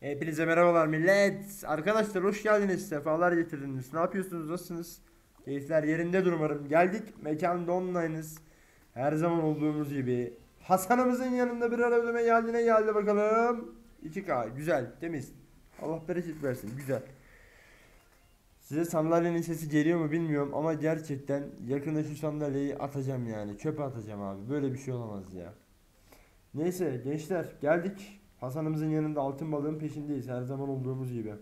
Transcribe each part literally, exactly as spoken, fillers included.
Hepinize merhabalar millet. Arkadaşlar hoş geldiniz, sefalar getirdiniz. Ne yapıyorsunuz, nasılsınız? Keyifler yerindedir umarım. Geldik mekanda online'ız. Her zaman olduğumuz gibi Hasan'ımızın yanında bir ara ödeme geldi. Ne geldi bakalım? iki K güzel, temiz. Allah bereket versin, güzel. Size sandalyenin sesi geliyor mu bilmiyorum ama gerçekten yakında şu sandalyeyi atacağım yani. Çöpe atacağım abi, böyle bir şey olamaz ya. Neyse gençler, geldik Hasan'ımızın yanında, altın balığın peşindeyiz her zaman olduğumuz gibi.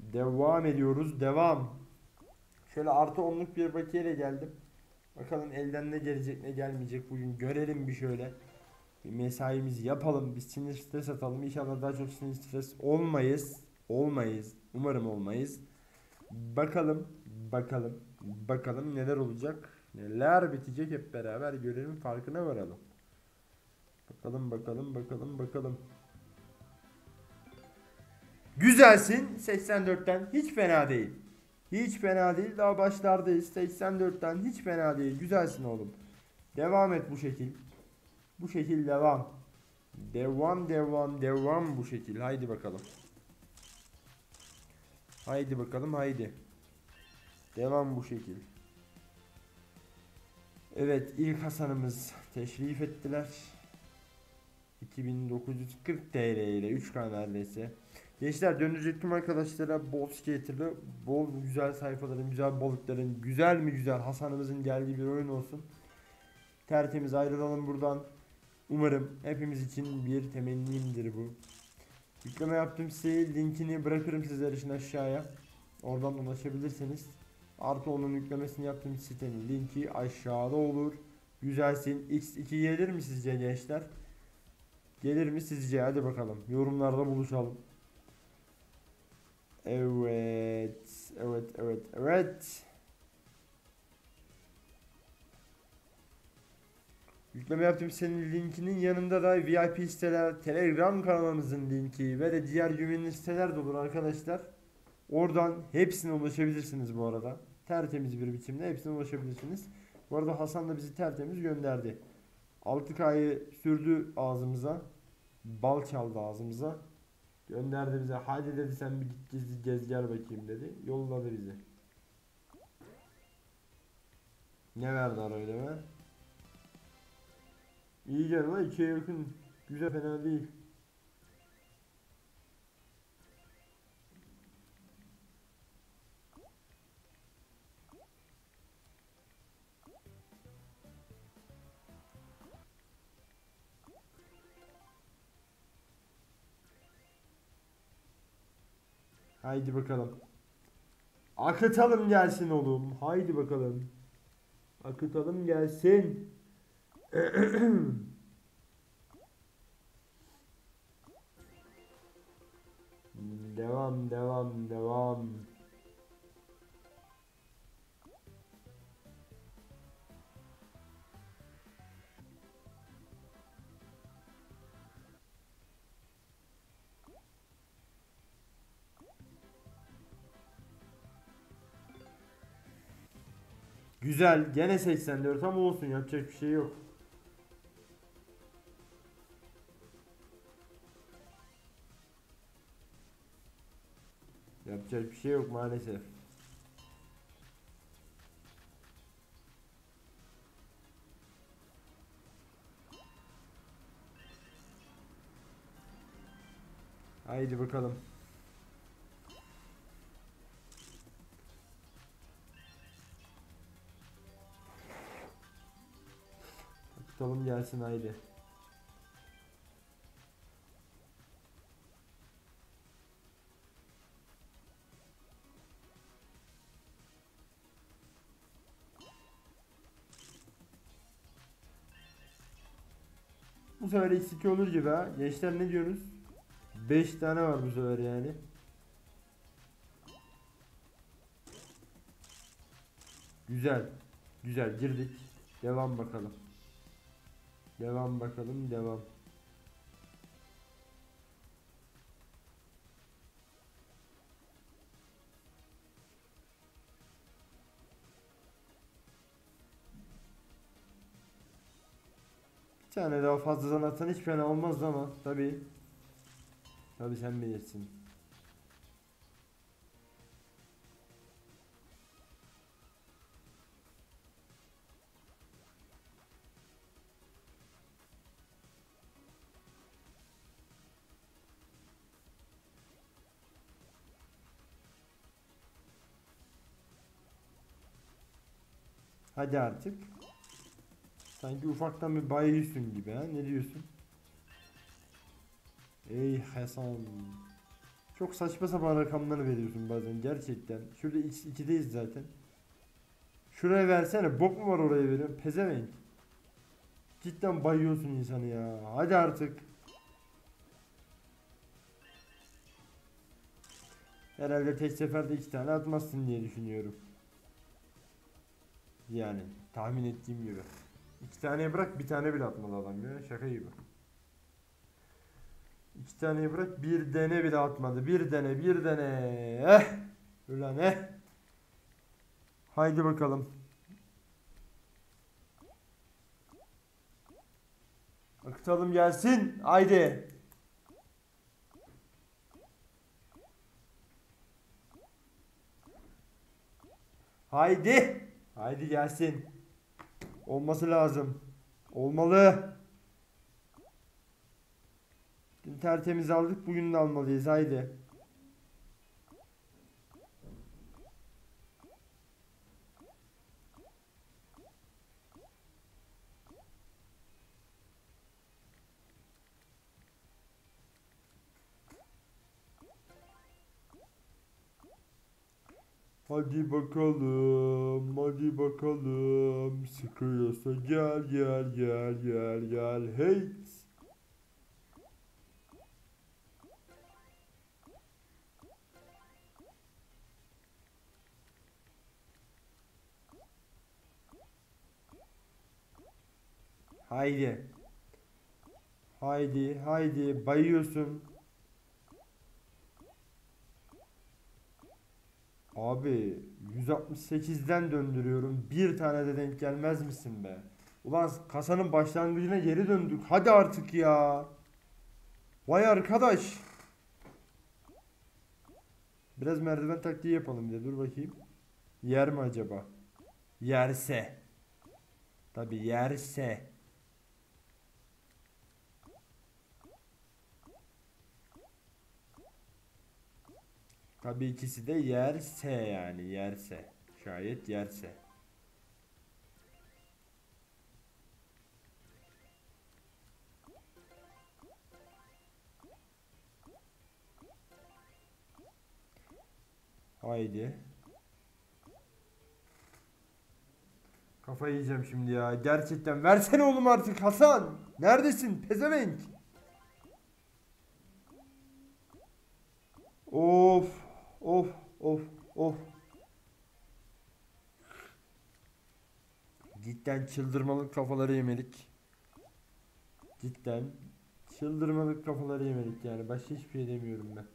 Devam ediyoruz, devam. Şöyle artı onluk bir bakiyeyle geldim. Bakalım elden ne gelecek ne gelmeyecek bugün, görelim bir şöyle. Bir mesaimizi yapalım, bir sinir stres atalım. İnşallah daha çok sinir stres olmayız. Olmayız, umarım olmayız. Bakalım, bakalım, bakalım neler olacak, neler bitecek, hep beraber görelim, farkına varalım. Bakalım, bakalım, bakalım, bakalım. Güzelsin, seksen dörtten hiç fena değil. Hiç fena değil, daha başlardayız. Seksen dörtten hiç fena değil, güzelsin oğlum. Devam et bu şekil. Bu şekil devam. Devam, devam, devam bu şekil. Haydi bakalım. Haydi bakalım, haydi. Devam bu şekil. Evet, ilk Hasan'ımız teşrif ettiler. iki bin dokuz yüz kırk T L ile üç K neredeyse. Gençler döndürecektim arkadaşlara, bol skater'lı, bol güzel sayfaların, güzel balıkların, güzel mi güzel Hasan'ımızın geldiği bir oyun olsun. Tertemiz ayrılalım buradan. Umarım hepimiz için bir temennimdir bu. Yükleme yaptım size, linkini bırakırım sizler için aşağıya. Oradan ulaşabilirsiniz. Artı onun yüklemesini yaptığım sitenin linki aşağıda olur. Güzelsin. X iki gelir mi sizce gençler? Gelir mi sizce? Hadi bakalım. Yorumlarda buluşalım. Evet. Evet. Evet. Evet. Yükleme yaptığım senin linkinin yanında da V I P siteler, Telegram kanalımızın linki ve de diğer güvenli siteler de olur arkadaşlar. Oradan hepsine ulaşabilirsiniz bu arada. Tertemiz bir biçimde hepsine ulaşabilirsiniz. Bu arada Hasan da bizi tertemiz gönderdi. altı K'yı sürdü ağzımıza. Bal çaldı ağzımıza. Gönderdi bize. Hadi dedi sen bir git gez, gez gel bakayım dedi. Yolladı bizi. Ne verdi arayla be? İyi gel lan, ikiye yakın. Güzel, fena değil. Haydi bakalım. Akıtalım gelsin oğlum. Haydi bakalım. Akıtalım gelsin. Devam, devam, devam. Güzel, gene seksen dört ama olsun, yapacak bir şey yok. Yapacak bir şey yok maalesef. Haydi bakalım. Tutalım gelsin, haydi. Bu sefer eksik olur gibi ha. Gençler ne diyorsunuz? beş tane var bu sefer yani. Güzel. Güzel girdik. Devam bakalım. Devam bakalım, devam. Bir tane daha fazladan atsan hiç fena olmaz ama tabii. Tabii sen bilirsin. Hadi artık. Sanki ufaktan bir bayılıyorsun gibi ha. Ne diyorsun? Ey Hasan. Çok saçma sapan rakamları veriyorsun bazen gerçekten. Şurada ikideyiz zaten. Şuraya versene. Bok mu var oraya veriyorum? Pezevenk. Cidden bayıyorsun insanı ya. Hadi artık. Herhalde tek seferde iki tane atmazsın diye düşünüyorum. Yani tahmin ettiğim gibi. İki tane bırak bir tane bile atmadı adam ya, şaka gibi. İki tane bırak bir tane bile atmadı, bir tane bir tane. Eh ulan eh. Haydi bakalım. Akıtalım gelsin haydi. Haydi. Haydi gelsin. Olması lazım. Olmalı. Dün tertemiz aldık. Bugün de almalıyız. Haydi. Hadi bakalım, hadi bakalım, sıkıyorsa gel gel gel gel gel, hey! Haydi, haydi, haydi, bayıyorsun. Abi yüz altmış sekizden döndürüyorum. Bir tane de denk gelmez misin be? Ulan kasanın başlangıcına geri döndük. Hadi artık ya. Vay arkadaş. Biraz merdiven taktiği yapalım bir de. Dur bakayım. Yer mi acaba? Yerse. Tabi yerse. Tabii ikisi de yerse yani yerse. Şayet yerse. Haydi. Kafayı yiyeceğim şimdi ya. Gerçekten versene oğlum artık Hasan. Neredesin pezevenk? Of. Of of of. Cidden çıldırmalık kafaları yemedik. Cidden çıldırmalık kafaları yemedik yani. Başka hiçbir şey demiyorum ben.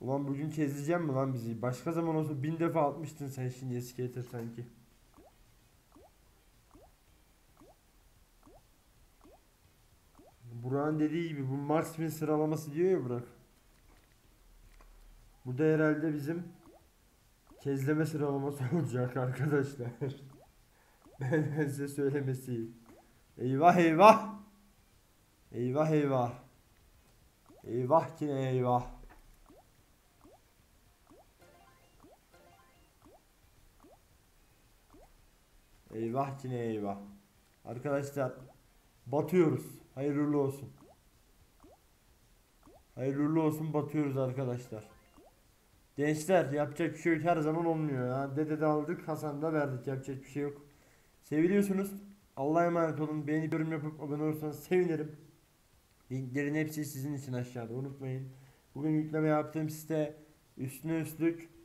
Ulan bugün kezleyeceğim mi lan bizi? Başka zaman olsa bin defa atmıştın sen şimdi skater sanki. Burak'ın dediği gibi bu Marksman sıralaması diyor ya Burak. Burada herhalde bizim kezleme sıralaması olacak arkadaşlar. Ben size söylemesi. Eyvah eyvah. Eyvah eyvah. Eyvah ki ne eyvah. Eyvah ki ne eyvah. Arkadaşlar batıyoruz. Hayırlı olsun. Hayırlı olsun batıyoruz arkadaşlar. Gençler yapacak bir şey yok, her zaman olmuyor ya. Dede de aldık, Hasan da verdik, yapacak bir şey yok. Seviliyorsunuz. Allah'a emanet olun. Beğenip yorum yapıp abone olursanız sevinirim. Linklerin hepsi sizin için aşağıda, unutmayın. Bugün yükleme yaptığım site üstüne üstlük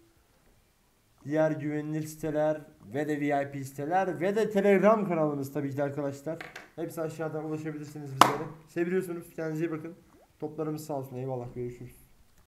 diğer güvenilir siteler ve de V I P siteler ve de Telegram kanalımız tabii ki de arkadaşlar. Hepsi aşağıdan ulaşabilirsiniz bizlere. Seviyorsunuz. Kendinize iyi bakın. Toplarımız sağ olsun. Eyvallah. Görüşürüz.